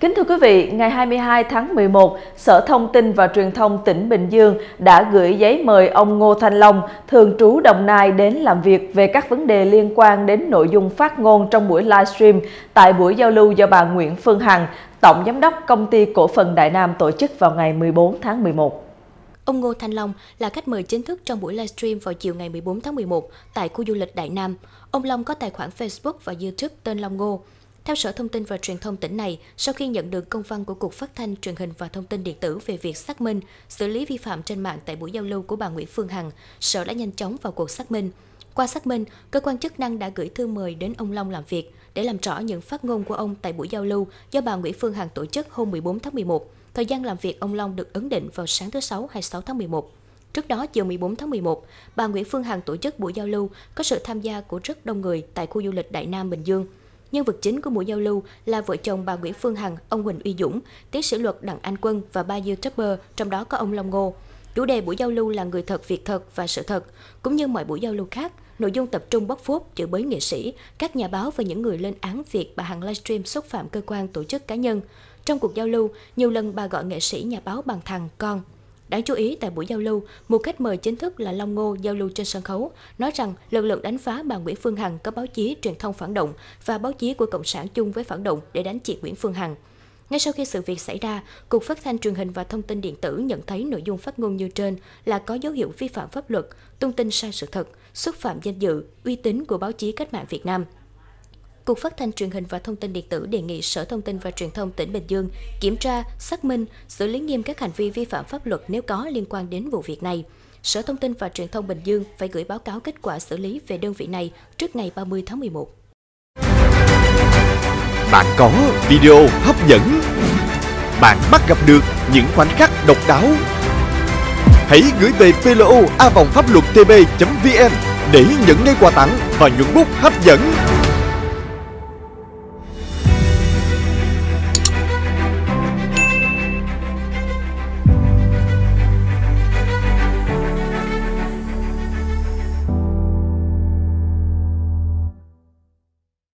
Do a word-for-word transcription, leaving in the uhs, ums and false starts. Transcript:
Kính thưa quý vị, ngày hai mươi hai tháng mười một, Sở Thông tin và Truyền thông tỉnh Bình Dương đã gửi giấy mời ông Ngô Thanh Long, thường trú Đồng Nai đến làm việc về các vấn đề liên quan đến nội dung phát ngôn trong buổi livestream tại buổi giao lưu do bà Nguyễn Phương Hằng, Tổng Giám đốc Công ty Cổ phần Đại Nam tổ chức vào ngày mười bốn tháng mười một. Ông Ngô Thanh Long là khách mời chính thức trong buổi livestream vào chiều ngày mười bốn tháng mười một tại khu du lịch Đại Nam. Ông Long có tài khoản Facebook và YouTube tên Long Ngô. Theo Sở Thông tin và Truyền thông tỉnh này, sau khi nhận được công văn của Cục Phát thanh, Truyền hình và Thông tin điện tử về việc xác minh, xử lý vi phạm trên mạng tại buổi giao lưu của bà Nguyễn Phương Hằng, Sở đã nhanh chóng vào cuộc xác minh. Qua xác minh, cơ quan chức năng đã gửi thư mời đến ông Long làm việc để làm rõ những phát ngôn của ông tại buổi giao lưu do bà Nguyễn Phương Hằng tổ chức hôm mười bốn tháng mười một. Thời gian làm việc ông Long được ấn định vào sáng thứ Sáu hai mươi sáu tháng mười một. Trước đó, chiều mười bốn tháng mười một, bà Nguyễn Phương Hằng tổ chức buổi giao lưu có sự tham gia của rất đông người tại khu du lịch Đại Nam, Bình Dương. Nhân vật chính của buổi giao lưu là vợ chồng bà Nguyễn Phương Hằng, ông Huỳnh Uy Dũng, tiến sĩ luật Đặng Anh Quân và ba YouTuber, trong đó có ông Long Ngô. Chủ đề buổi giao lưu là người thật, việc thật và sự thật. Cũng như mọi buổi giao lưu khác, nội dung tập trung bóc phốt, chửi bới nghệ sĩ, các nhà báo và những người lên án việc bà Hằng livestream xúc phạm cơ quan, tổ chức, cá nhân. Trong cuộc giao lưu, nhiều lần bà gọi nghệ sĩ, nhà báo bằng thằng, con. Đáng chú ý, tại buổi giao lưu, một khách mời chính thức là Long Ngô giao lưu trên sân khấu, nói rằng lực lượng đánh phá bà Nguyễn Phương Hằng có báo chí truyền thông phản động và báo chí của Cộng sản chung với phản động để đánh chị Nguyễn Phương Hằng. Ngay sau khi sự việc xảy ra, Cục Phát thanh, Truyền hình và Thông tin điện tử nhận thấy nội dung phát ngôn như trên là có dấu hiệu vi phạm pháp luật, tung tin sai sự thật, xúc phạm danh dự, uy tín của báo chí cách mạng Việt Nam. Cục Phát thanh, Truyền hình và Thông tin điện tử đề nghị Sở Thông tin và Truyền thông tỉnh Bình Dương kiểm tra, xác minh, xử lý nghiêm các hành vi vi phạm pháp luật nếu có liên quan đến vụ việc này. Sở Thông tin và Truyền thông Bình Dương phải gửi báo cáo kết quả xử lý về đơn vị này trước ngày ba mươi tháng mười một. Bạn có video hấp dẫn, bạn bắt gặp được những khoảnh khắc độc đáo. Hãy gửi về pê lờ o a vòng pháp luật tb chấm vn để nhận ngay quà tặng và nhuận bút hấp dẫn.